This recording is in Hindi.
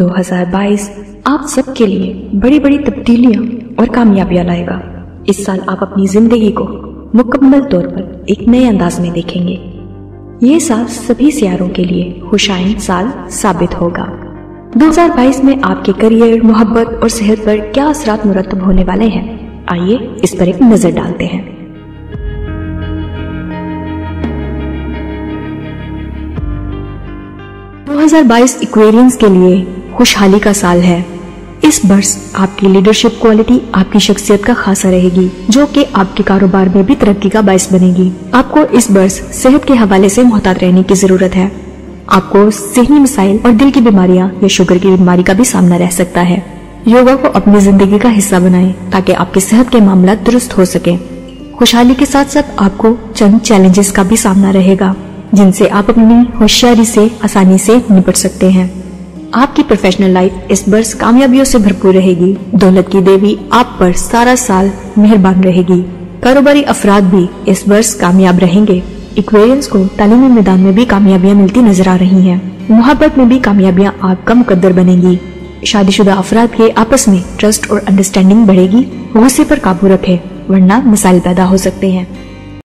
2022 आप सबके लिए बड़ी बड़ी तब्दीलियां और कामयाबियां लाएगा। इस साल आप अपनी जिंदगी को मुकम्मल तौर पर एक नए अंदाज में देखेंगे। ये साल सभी सियारों के लिए खुशाइन साल साबित होगा। 2022 में आपके करियर, मोहब्बत और सेहत पर क्या असरात मुरतब होने वाले हैं, आइए इस पर एक नजर डालते हैं। दो 2022 एक्वेरियंस के लिए खुशहाली का साल है। इस वर्ष आपकी लीडरशिप क्वालिटी आपकी शख्सियत का खासा रहेगी, जो कि आपके कारोबार में भी तरक्की का बायस बनेगी। आपको इस वर्ष सेहत के हवाले से मुहतात रहने की जरूरत है। आपको सेहनी मसाइल और दिल की बीमारियां या शुगर की बीमारी का भी सामना रह सकता है। योगा को अपनी जिंदगी का हिस्सा बनाएं ताकि आपकी सेहत के मामला दुरुस्त हो सके। खुशहाली के साथ साथ आपको चंद चैलेंजेस का भी सामना रहेगा, जिनसे आप अपनी होशियारी से आसानी से निपट सकते हैं। आपकी प्रोफेशनल लाइफ इस वर्ष कामयाबियों से भरपूर रहेगी। दौलत की देवी आप पर सारा साल मेहरबान रहेगी। कारोबारी अफराद भी इस वर्ष कामयाब रहेंगे। एक्वेरियंस को तालीमी मैदान में भी कामयाबियां मिलती नजर आ रही हैं। मोहब्बत में भी कामयाबियां आपका मुकद्दर बनेगी। शादीशुदा अफराद के आपस में ट्रस्ट और अंडरस्टैंडिंग बढ़ेगी। गुस्से पर काबू रखें, वरना मसाइल पैदा हो सकते हैं।